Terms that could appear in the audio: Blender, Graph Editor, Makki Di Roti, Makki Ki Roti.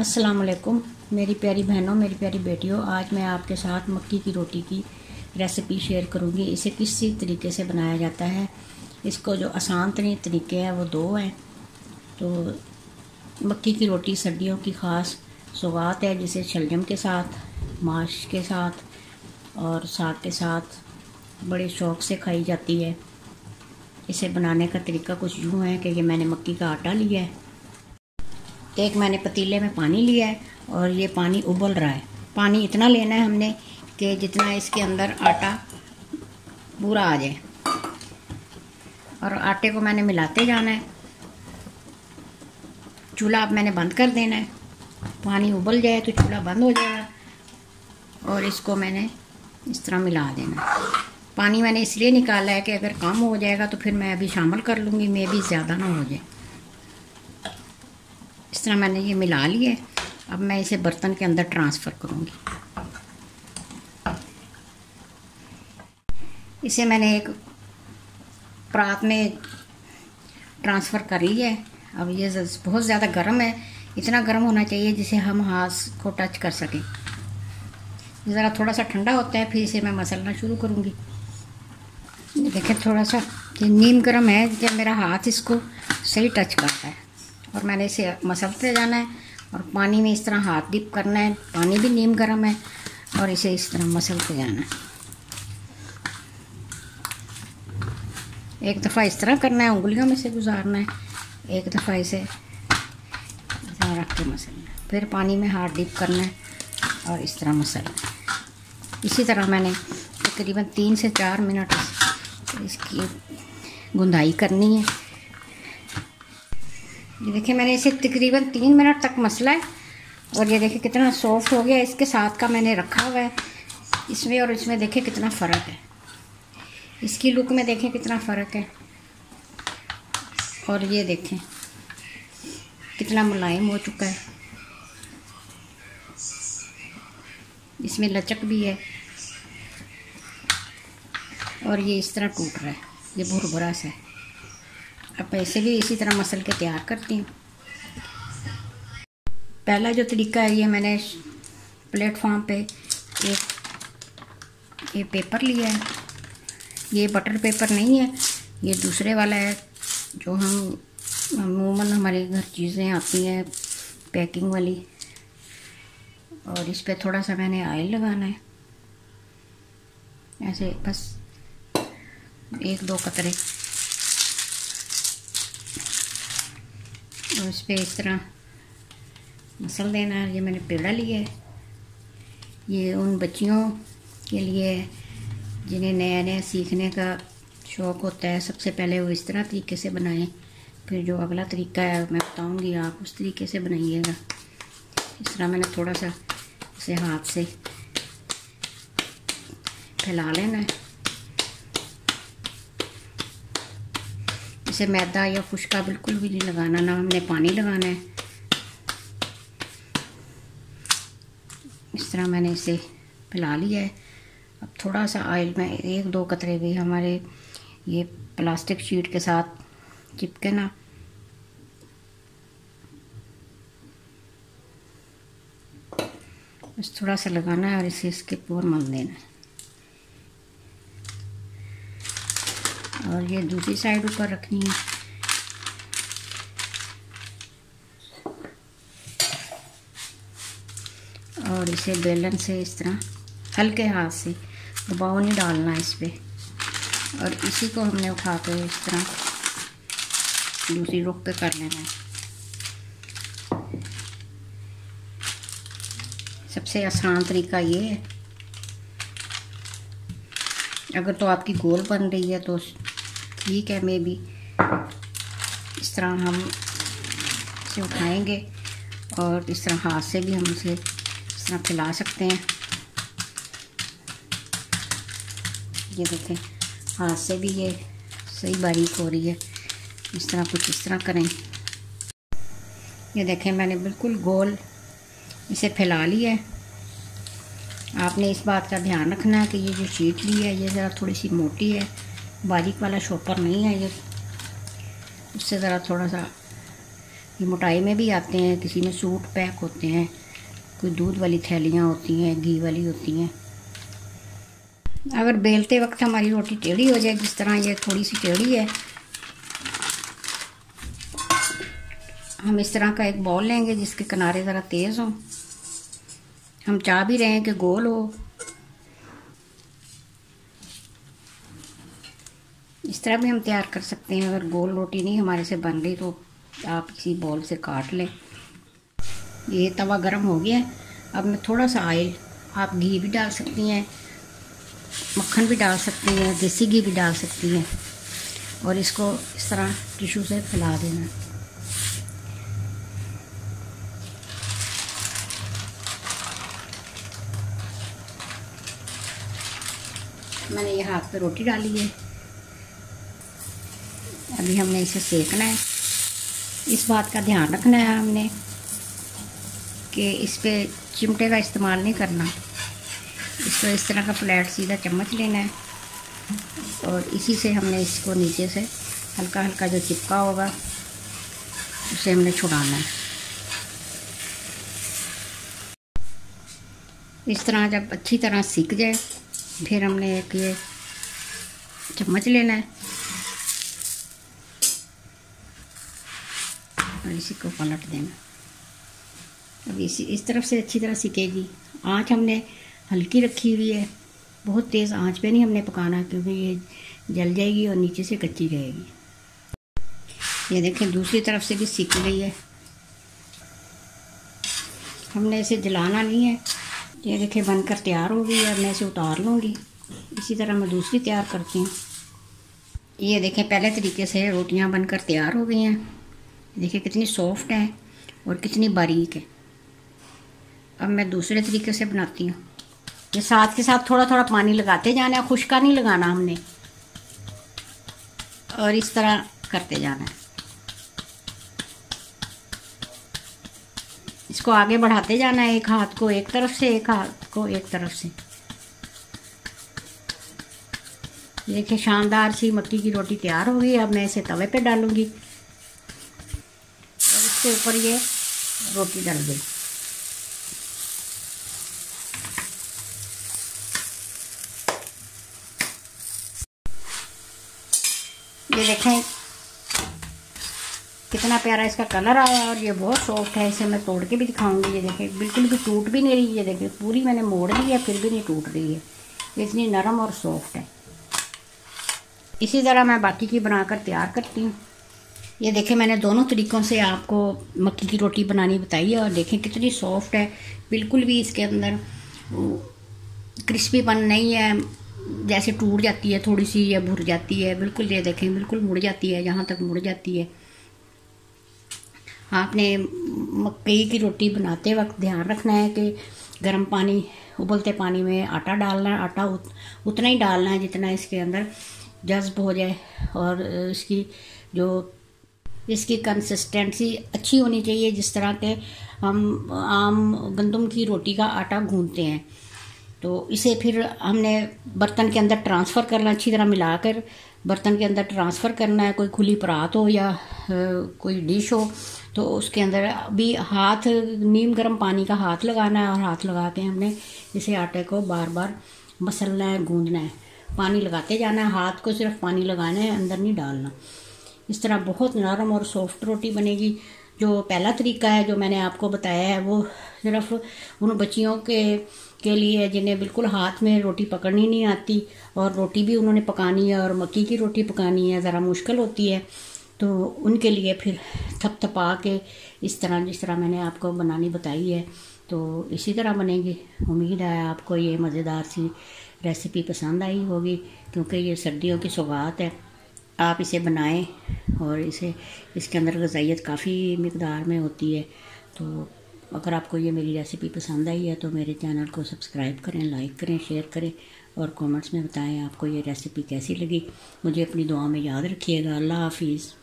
अस्सलाम वालेकुम मेरी प्यारी बहनों, मेरी प्यारी बेटियों। आज मैं आपके साथ मक्की की रोटी की रेसिपी शेयर करूंगी। इसे किसी तरीके से बनाया जाता है। इसको जो आसान तरीके हैं वो दो हैं। तो मक्की की रोटी सर्दियों की ख़ास सौगात है, जिसे शलजम के साथ, माश के साथ और साग के साथ बड़े शौक़ से खाई जाती है। इसे बनाने का तरीका कुछ यूँ है कि ये मैंने मक्की का आटा लिया है, एक मैंने पतीले में पानी लिया है और ये पानी उबल रहा है। पानी इतना लेना है हमने कि जितना इसके अंदर आटा पूरा आ जाए, और आटे को मैंने मिलाते जाना है। चूल्हा अब मैंने बंद कर देना है। पानी उबल जाए तो चूल्हा बंद हो जाएगा और इसको मैंने इस तरह मिला देना है। पानी मैंने इसलिए निकाला है कि अगर कम हो जाएगा तो फिर मैं अभी शामिल कर लूँगी, मैं भी ज़्यादा ना हो जाए। इस तरह मैंने ये मिला लिया। अब मैं इसे बर्तन के अंदर ट्रांसफ़र करूँगी। इसे मैंने एक परात में ट्रांसफ़र कर लिया है। अब ये बहुत ज़्यादा गर्म है, इतना गर्म होना चाहिए जिसे हम हाथ को टच कर सकें। ज़रा थोड़ा सा ठंडा होता है फिर इसे मैं मसलना शुरू करूँगी। देखिए थोड़ा सा ये नीम गर्म है कि मेरा हाथ इसको सही टच करता है, और मैंने इसे मसलते जाना है और पानी में इस तरह हाथ डिप करना है। पानी भी नीम गर्म है और इसे इस तरह मसलते जाना है। एक दफ़ा इस तरह करना है, उंगलियों में से गुजारना है, एक दफ़ा इसे रख के मसलना है, फिर पानी में हाथ डिप करना है और इस तरह मसलना है। इसी तरह मैंने तकरीबन 3 से 4 मिनट इसकी गुंदाई करनी है। ये देखिए मैंने इसे तकरीबन 3 मिनट तक मसला है, और ये देखिए कितना सॉफ्ट हो गया। इसके साथ का मैंने रखा हुआ है, इसमें और इसमें देखिए कितना फ़र्क है। इसकी लुक में देखें कितना फ़र्क है, और ये देखें कितना मुलायम हो चुका है। इसमें लचक भी है, और ये इस तरह टूट रहा है, ये भुरभुरा सा है। अब ऐसे भी इसी तरह मसल के तैयार करती हूँ। पहला जो तरीका है, ये मैंने प्लेटफॉर्म पे ये पेपर लिया है। ये बटर पेपर नहीं है, ये दूसरे वाला है जो हम अमूमन हमारे घर चीज़ें आती हैं पैकिंग वाली। और इस पे थोड़ा सा मैंने ऑयल लगाना है, ऐसे बस 1-2 कतरे, और इस पर इस तरह मसल देना है। ये मैंने पेड़ा लिया है, ये उन बच्चियों के लिए जिन्हें नया नया सीखने का शौक़ होता है। सबसे पहले वो इस तरह तरीके से बनाएं, फिर जो अगला तरीका है मैं बताऊंगी, आप उस तरीके से बनाइएगा। इस तरह मैंने थोड़ा सा इसे हाथ से फैला लेना है। इसे मैदा या खुशका बिल्कुल भी नहीं लगाना, ना हमने पानी लगाना है। इस तरह मैंने इसे फैला लिया है। अब थोड़ा सा ऑयल में 1-2 कतरे भी हमारे ये प्लास्टिक शीट के साथ चिपके ना, बस थोड़ा सा लगाना है और इसे इसके ऊपर मल देना है। और ये दूसरी साइड ऊपर रखनी है। और इसे बेलन से इस तरह हल्के हाथ से, दबाव नहीं डालना इस पे। और इसी को हमने उठा के इस तरह दूसरी रुख पे कर लेना है। सबसे आसान तरीका ये है। अगर तो आपकी गोल बन रही है तो ठीक है, मे भी इस तरह हम इसे उठाएंगे और इस तरह हाथ से भी हम इसे इस तरह फैला सकते हैं। ये देखें हाथ से भी ये सही बारीक हो रही है। इस तरह कुछ इस तरह करें। ये देखें मैंने बिल्कुल गोल इसे फैला लिया है। आपने इस बात का ध्यान रखना है कि ये जो शीट ली है ये ज़रा थोड़ी सी मोटी है, बारीक वाला शॉपर नहीं है। ये उससे ज़रा थोड़ा सा ये मोटाई में भी आते हैं, किसी में सूट पैक होते हैं, कोई दूध वाली थैलियाँ होती हैं, घी वाली होती हैं। अगर बेलते वक्त हमारी रोटी टेढ़ी हो जाए, जिस तरह ये थोड़ी सी टेढ़ी है, हम इस तरह का एक बॉल लेंगे जिसके किनारे ज़रा तेज़ हों। हम चाह भी रहे हैं कि गोल हो। इस तरह भी हम तैयार कर सकते हैं। अगर गोल रोटी नहीं हमारे से बन गई तो आप किसी बॉल से काट लें। ये तवा गर्म हो गया है। अब मैं थोड़ा सा ऑयल, आप घी भी डाल सकती हैं, मक्खन भी डाल सकती हैं, देसी घी भी डाल सकती हैं, और इसको इस तरह टिश्यू से फैला देना। मैंने ये हाथ पे रोटी डाली है। अभी हमने इसे सेकना है। इस बात का ध्यान रखना है हमने कि इस पे चिमटे का इस्तेमाल नहीं करना। इसको इस तरह का फ्लैट सीधा चम्मच लेना है और इसी से हमने इसको नीचे से हल्का हल्का जो चिपका होगा उसे हमने छुड़ाना है। इस तरह जब अच्छी तरह सीख जाए फिर हमने एक ये चम्मच लेना है और इसी को पलट देना। अब इस तरफ से अच्छी तरह सीखेगी। आँच हमने हल्की रखी हुई है, बहुत तेज़ आंच पे नहीं हमने पकाना क्योंकि ये जल जाएगी और नीचे से कच्ची रहेगी। ये देखें दूसरी तरफ से भी सीख गई है। हमने इसे जलाना नहीं है। ये देखें बनकर तैयार हो गई है। मैं इसे उतार लूँगी। इसी तरह मैं दूसरी तैयार करती हूँ। ये देखें पहले तरीके से रोटियाँ बनकर तैयार हो गई हैं। देखिए कितनी सॉफ्ट है और कितनी बारीक है। अब मैं दूसरे तरीके से बनाती हूँ। ये साथ के साथ थोड़ा थोड़ा पानी लगाते जाना है, खुशका नहीं लगाना हमने, और इस तरह करते जाना है। इसको आगे बढ़ाते जाना है, एक हाथ को एक तरफ से एक हाथ को एक तरफ से। देखिए शानदार सी मक्की की रोटी तैयार हो गई। अब मैं इसे तवे पे डालूंगी और इसके ऊपर ये रोटी डाल गई। ये देखें कितना प्यारा इसका कलर आया और ये बहुत सॉफ्ट है। इसे मैं तोड़ के भी दिखाऊंगी। ये देखें बिल्कुल भी टूट भी नहीं रही। ये देखें पूरी मैंने मोड़ दी है फिर भी नहीं टूट रही है। ये इतनी नरम और सॉफ्ट है। इसी तरह मैं बाकी की बनाकर तैयार करती हूँ। ये देखें मैंने दोनों तरीक़ों से आपको मक्की की रोटी बनानी बताई है और देखें कितनी सॉफ्ट है। बिल्कुल भी इसके अंदर क्रिस्पीपन नहीं है, जैसे टूट जाती है थोड़ी सी या भुर जाती है, बिल्कुल ये देखें बिल्कुल मुड़ जाती है, यहाँ तक मुड़ जाती है। आपने मकई की रोटी बनाते वक्त ध्यान रखना है कि गर्म पानी, उबलते पानी में आटा डालना है। आटा उतना ही डालना है जितना इसके अंदर जज्ब हो जाए और इसकी जो इसकी कंसिस्टेंसी अच्छी होनी चाहिए, जिस तरह के हम आम गंदम की रोटी का आटा गूंथते हैं। तो इसे फिर हमने बर्तन के अंदर ट्रांसफ़र करना, अच्छी तरह मिलाकर बर्तन के अंदर ट्रांसफ़र करना है। कोई खुली परात हो या कोई डिश हो तो उसके अंदर भी हाथ, नीम गर्म पानी का हाथ लगाना है और हाथ लगा के हमने इसे आटे को बार बार मसलना है, गूंदना है, पानी लगाते जाना है। हाथ को सिर्फ पानी लगाना है, अंदर नहीं डालना। इस तरह बहुत नरम और सॉफ्ट रोटी बनेगी। जो पहला तरीका है जो मैंने आपको बताया है वो सिर्फ उन बच्चियों के लिए जिन्हें बिल्कुल हाथ में रोटी पकड़नी नहीं आती और रोटी भी उन्होंने पकानी है और मक्की की रोटी पकानी है, ज़रा मुश्किल होती है, तो उनके लिए फिर थपथपा के इस तरह जिस तरह मैंने आपको बनानी बताई है तो इसी तरह बनेगी। उम्मीद है आपको ये मज़ेदार सी रेसिपी पसंद आई होगी क्योंकि ये सर्दियों की सौगात है। आप इसे बनाएं और इसे इसके अंदर ग़िज़ाइयत काफ़ी मिक़दार में होती है। तो अगर आपको ये मेरी रेसिपी पसंद आई है तो मेरे चैनल को सब्सक्राइब करें, लाइक करें, शेयर करें और कमेंट्स में बताएं आपको ये रेसिपी कैसी लगी। मुझे अपनी दुआ में याद रखिएगा। अल्लाह हाफिज़।